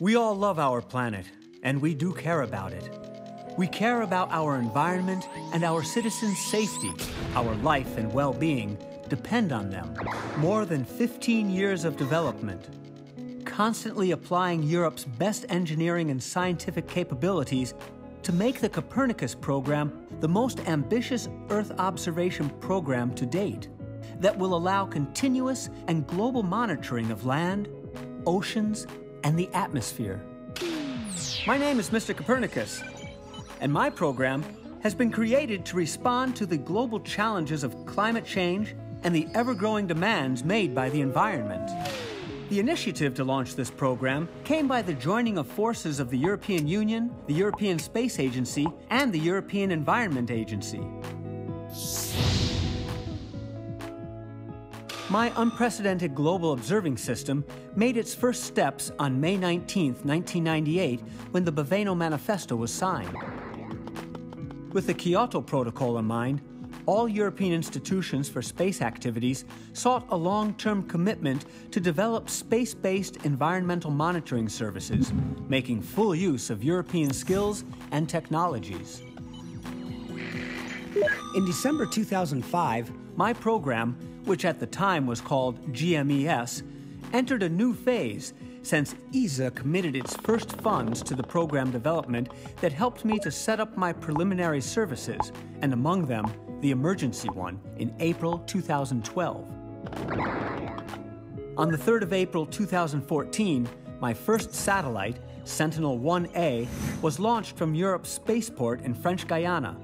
We all love our planet, and we do care about it. We care about our environment and our citizens' safety. Our life and well-being depend on them. More than 15 years of development, constantly applying Europe's best engineering and scientific capabilities to make the Copernicus program the most ambitious Earth observation program to date, that will allow continuous and global monitoring of land, oceans, and the atmosphere. My name is Mr. Copernicus, and my program has been created to respond to the global challenges of climate change and the ever-growing demands made by the environment. The initiative to launch this program came by the joining of forces of the European Union, the European Space Agency, and the European Environment Agency. My unprecedented global observing system made its first steps on May 19, 1998, when the Baveno Manifesto was signed. With the Kyoto Protocol in mind, all European institutions for space activities sought a long-term commitment to develop space-based environmental monitoring services, making full use of European skills and technologies. In December 2005, my program, which at the time was called GMES, entered a new phase since ESA committed its first funds to the program development that helped me to set up my preliminary services, and among them, the emergency one, in April 2012. On the 3rd of April 2014, my first satellite, Sentinel-1A, was launched from Europe's spaceport in French Guiana.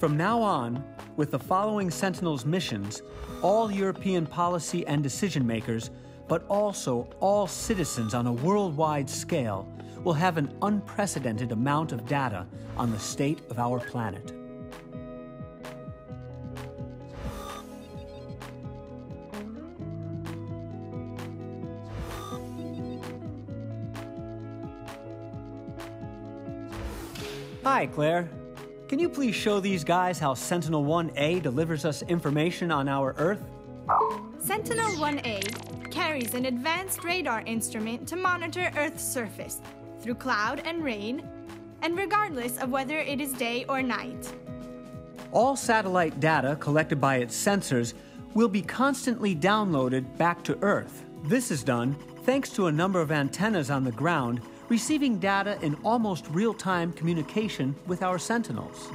From now on, with the following Sentinel's missions, all European policy and decision makers, but also all citizens on a worldwide scale, will have an unprecedented amount of data on the state of our planet. Hi, Claire. Can you please show these guys how Sentinel-1A delivers us information on our Earth? Sentinel-1A carries an advanced radar instrument to monitor Earth's surface through cloud and rain, and regardless of whether it is day or night. All satellite data collected by its sensors will be constantly downloaded back to Earth. This is done thanks to a number of antennas on the ground receiving data in almost real-time communication with our Sentinels.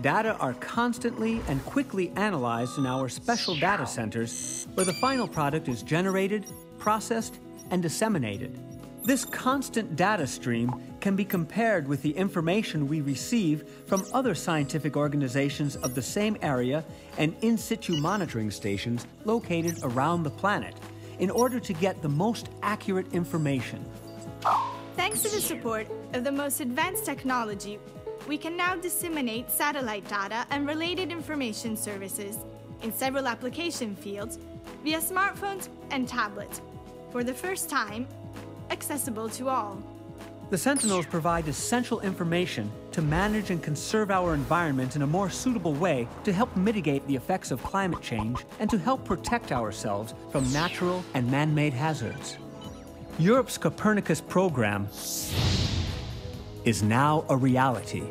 Data are constantly and quickly analyzed in our special data centers, where the final product is generated, processed, and disseminated. This constant data stream can be compared with the information we receive from other scientific organizations of the same area and in situ monitoring stations located around the planet in order to get the most accurate information. Thanks to the support of the most advanced technology, we can now disseminate satellite data and related information services in several application fields via smartphones and tablets, for the first time, accessible to all. The Sentinels provide essential information to manage and conserve our environment in a more suitable way to help mitigate the effects of climate change and to help protect ourselves from natural and man-made hazards. Europe's Copernicus program is now a reality.